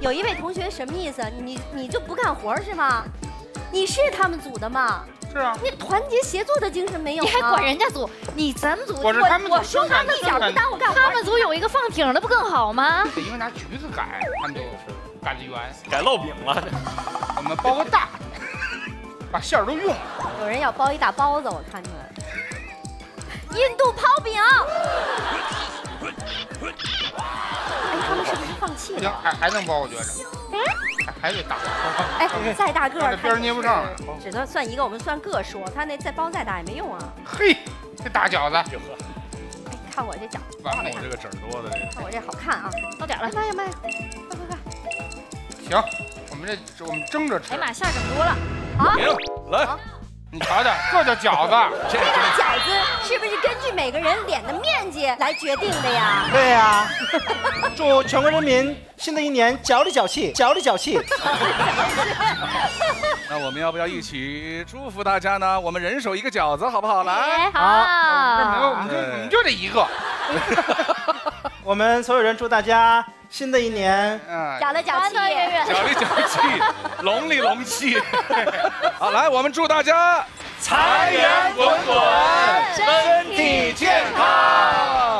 有一位同学什么意思？你就不干活是吗？你是他们组的吗？是啊。你团结协作的精神没有吗？你还管人家组？你咱们组我说他们一点不耽误干活。他们组有一个放挺的不更好吗？得因为拿橘子改，他们就改的圆，改烙饼了。我们包个大，把馅儿都用了。有人要包一大包子，我看出来了。印度刨饼。 他们是不是放弃了？行，还能包，我觉着。嗯，还得大。哎，再大个儿，边儿捏不上了。只能算一个，我们算个数。他那再包再大也没用啊。嘿，这大饺子。哎，看我这饺子。完了，我这个整多的这个。看我这好看啊！到点了，妈呀妈呀，快！行，我们蒸着吃。哎妈，馅整多了。啊，来，你瞧瞧，这叫饺子。这饺子是不是根据每个人脸的面积来决定的呀？对呀。 祝全国人民新的一年脚里脚气，脚里脚气。那我们要不要一起祝福大家呢？我们人手一个饺子，好不好？来，好。我们就这一个。我们所有人祝大家新的一年，脚里脚气，脚里脚气，龙里龙气。好，来，我们祝大家财源滚滚，身体健康。